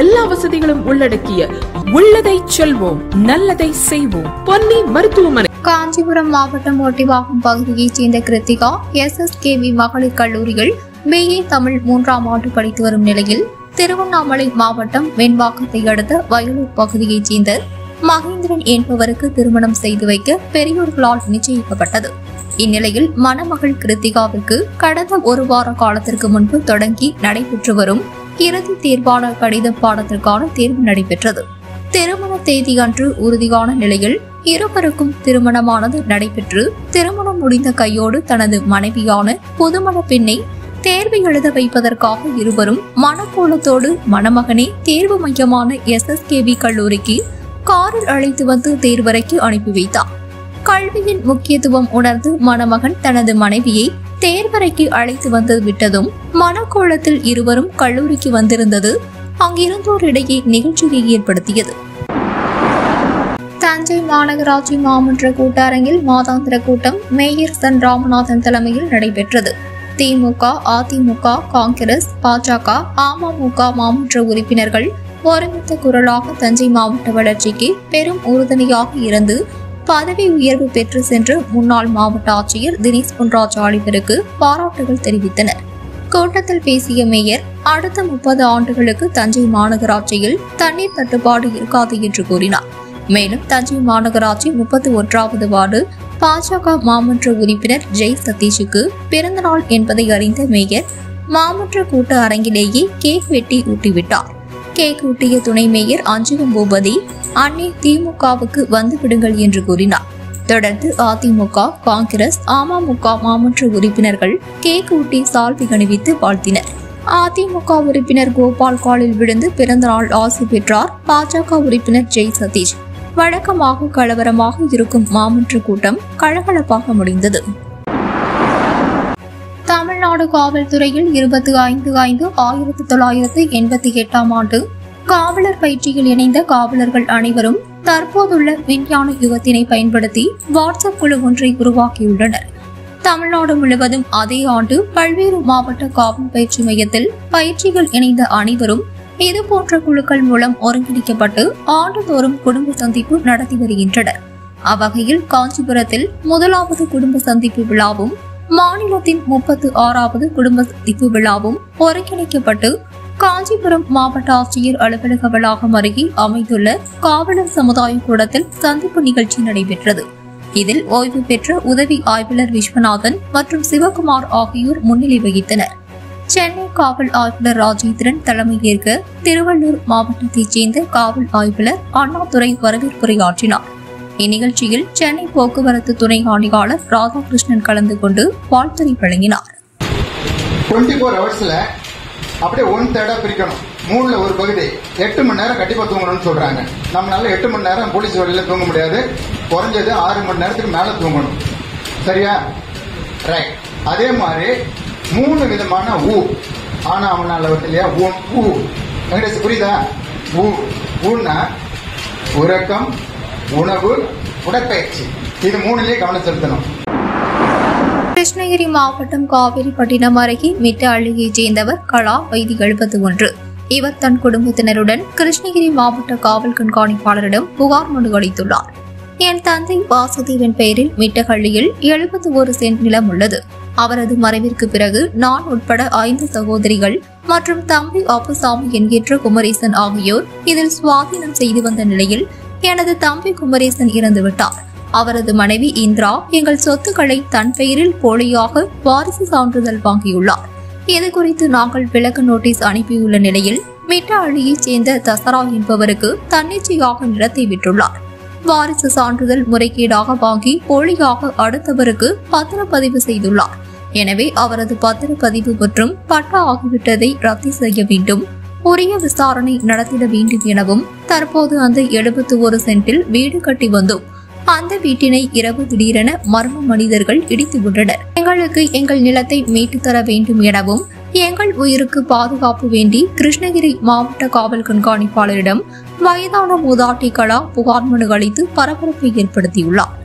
எல்லா வசதிகளும் உள்ளடக்கிய உள்ளதை செல்வோம், நல்லதை செய்வோம் பொன்னி மருத்துவமனை. காஞ்சிபுரம் மாவட்டம் ஒட்டிவாக்கம் பகுதியைச் சேர்ந்த கிருத்திகா SSKV மகளிர் கல்லூரியில் BA தமிழ் 3ஆம் ஆண்டு படித்து வரும் நிலையில், திருவண்ணாமலை மாவட்டம் வெண்பாக்கத்தை அடுத்த வயலூர் பகுதியைச் சேர்ந்த மகேந்திரன் என்பவருக்கு திருமணம் செய்து வைக்க பெரியோர்களால் நிச்சயிக்கப்பட்டது. இந்நிலையில் மணமகள் கிருத்திகாவிற்கு கடந்த ஒரு வார காலத்திற்கு முன்பு தொடங்கி நடைபெற்று வரும் இறுதி தேர்வான கணித பாடத்திற்கான தேர்வு நடைபெற்றது. திருமண தேதியன்று உறுதியான நிலையில் இருவருக்கும் திருமணமானது நடைபெற்று, திருமணம் முடிந்த கையோடு தனது மனைவியான புதுமண பெண்ணை தேர்வு எழுத வைப்பதற்காக இருவரும் மனக்கோலத்தோடு மணமகனை தேர்வு மையமான SSKV கல்லூரிக்கு காரில் அழைத்து வந்து தேர்வறைக்கு அனுப்பி வைத்தார். கல்வியின் முக்கியத்துவம் உணர்ந்து மணமகன் தனது மனைவியை தேர்வறைக்கு அழைத்து வந்து விட்டதும் மனக்கோலத்தில் இருவரும் கல்லூரிக்கு வந்திருந்தது அங்கிருந்தோரிடையே நிகழ்ச்சியை ஏற்படுத்தியது. தஞ்சை மாநகராட்சி மாமன்ற கூட்டரங்கில் மாதாந்திர கூட்டம் மேயர் சன் ராமநாதன் தலைமையில் நடைபெற்றது. திமுக, அதிமுக, காங்கிரஸ், பாஜக, அமமுக மாமன்ற உறுப்பினர்கள் ஒருமித்த குரலாக தஞ்சை மாவட்ட வளர்ச்சிக்கு பெரும் உறுதுணையாக இருந்து பதவி உயர்வு பெற்று சென்று முன்னாள் மாவட்ட ஆட்சியர் தினேஷ் பொன்ராஜ் ஆலிவருக்கு பாராட்டுகள் தெரிவித்தனர். கூட்டத்தில் பேசிய மேயர், அடுத்த 30 ஆண்டுகளுக்கு தஞ்சை மாநகராட்சியில் தண்ணீர் தட்டுப்பாடு இருக்காது என்று கூறினார். மேலும் தஞ்சை மாநகராட்சி 31வது வார்டு பாஜக மாமன்ற உறுப்பினர் ஜெய் சதீஷுக்கு பிறந்த நாள் என்பதை அறிந்த மேயர் மாமன்ற கூட்ட அரங்கிலேயே கேக் வெட்டி ஊட்டிவிட்டார். கேக் ஊட்டிய துணை மேயர் அஞ்சுகம் பூபதி, அன்னை திமுகவுக்கு வந்துவிடுங்கள் என்று கூறினார். தொடர்ந்து அதிமுக, காங்கிரஸ், அமமுக மாமன்ற உறுப்பினர்கள் கேக் ஊட்டி சால்வை அணிவித்து வாழ்த்தினர். அதிமுக உறுப்பினர் கோபால் காலில் விழுந்து பிறந்த நாள் ஆசி பெற்றார் பாஜக உறுப்பினர் ஜெய் சதீஷ். வழக்கமாக கலவரமாக இருக்கும் மாமன்ற கூட்டம் கலகலப்பாக முடிந்தது. தமிழ்நாடு காவல்துறையில் 25/5/1988 காவலர் பயிற்சியில் இணைந்த காவலர்கள் அனைவரும் தற்போதுள்ள விஞ்ஞான யுகத்தினை பயன்படுத்தி வாட்ஸ்அப் குழு ஒன்றை உருவாக்கியுள்ளனர். தமிழ்நாடு முழுவதும் அதே ஆண்டு பல்வேறு மாவட்ட காவல் பயிற்சி மையத்தில் பயிற்சியில் இணைந்த அனைவரும் இதுபோன்ற குழுக்கள் மூலம் ஒருங்கிணைக்கப்பட்டு ஆண்டுதோறும் குடும்ப சந்திப்பு நடத்தி வருகின்றனர். அவ்வகையில் காஞ்சிபுரத்தில் 1வது குடும்ப சந்திப்பு விழாவும் மாநிலத்தின் 36வது குடும்ப சந்திப்பு விழாவும் ஒருங்கிணைக்கப்பட்டு காஞ்சிபுரம் மாவட்ட ஆட்சியர் அலுவலக வளாகம் அருகே அமைந்துள்ள காவலர் சமுதாய கூடத்தில் சந்திப்பு நிகழ்ச்சி நடைபெற்றது. இதில் ஓய்வு பெற்ற உதவி ஆய்வாளர் விஸ்வநாதன் மற்றும் சிவகுமார் ஆகியோர் முன்னிலை வகித்தனர். சென்னை காவல் ஆய்வாளர் ராஜேந்திரன் தலைமையேற்க திருவள்ளூர் மாவட்டத்தைச் சேர்ந்த காவல் ஆய்வாளர் அண்ணாதுரை வரவேற்புரையாற்றினார். இந்நிகழ்ச்சியில் சென்னை போக்குவரத்து துறை ஆணையாளர் ராதாகிருஷ்ணன் கலந்து கொண்டு வாழ்த்துரை வழங்கினார். 24 ஹவர்ஸ்ல அப்படியே 1/3 பிரிக்கணும். 3ல் 1 பகுதி 8 மணி நேரம் கண்டிப்பா தூங்கணும்னு சொல்றாங்க. நம்மளால 8 மணி நேரம் போலீஸ் வேலையில தூங்க முடியாது. குறைஞ்சது 6 மணி நேரத்துக்கு மேல தூங்கணும். சரியா? ரைட். அதே மாதிரி 3 விதமான ஊ ஆனா அவனால இல்லையா ஊ எங்கிட்ட புரியுதா? ஊன்னா உறக்கம், உணவு, உடற்பயிற்சி. இது 3லயே கவனம் செலுத்தணும். கிருஷ்ணகிரி மாவட்டம் காவேரிப்பட்டினம் அருகே மிட்ட அள்ளியைச் சேர்ந்தவர் கலா வயது 71. இவர் தன் குடும்பத்தினருடன் கிருஷ்ணகிரி மாவட்ட காவல் கண்காணிப்பாளரிடம் புகார் மனு அளித்துள்ளார். என் தந்தை வாசுதேவன் பெயரில் மிட்டகள்ளியில் 71 சென்ட் நிலம் உள்ளது. அவரது மறைவிற்கு பிறகு நான் உட்பட 5 சகோதரிகள் மற்றும் தம்பி அப்புசாமி என்கின்ற குமரேசன் ஆகியோர் இதில் சுவாதீனம் செய்து வந்த நிலையில் எனது தம்பி குமரேசன் இறந்துவிட்டார். அவரது மனைவி இந்திரா எங்கள் சொத்துக்களை தன் பெயரில் போலியாக வாரிசு சான்றிதழ் வாங்கியுள்ளார். இது குறித்து நாங்கள் விளக்க நோட்டீஸ் அனுப்பியுள்ள நிலையில் மிட்ட அள்ளியைச் சேர்ந்த தசரா என்பவருக்கு தன்னிச்சையாக நிலத்தை விட்டுள்ளார். வாரிசு சான்றிதழ் முறைகேடாக வாங்கி போலியாக அடுத்தவருக்கு பத்திரப்பதிவு செய்துள்ளார். எனவே அவரது பத்திரப்பதிவு மற்றும் பட்டா ஆகிவிட்டதை ரத்து செய்ய வேண்டும், உரிய விசாரணை நடத்திட வேண்டும் எனவும், தற்போது அந்த 71 சென்டில் வீடு கட்டி வந்தோம். அந்த வீட்டினை இரவு திடீரென மர்ம மனிதர்கள் இடித்து விட்டனர். எங்களுக்கு எங்கள் நிலத்தை மீட்டு தர வேண்டும் எனவும், எங்கள் உயிருக்கு பாதுகாப்பு வேண்டி கிருஷ்ணகிரி மாவட்ட காவல் கண்காணிப்பாளரிடம் வயதான மூதாட்டி கலா புகார் மனு அளித்து பரபரப்பை ஏற்படுத்தியுள்ளார்.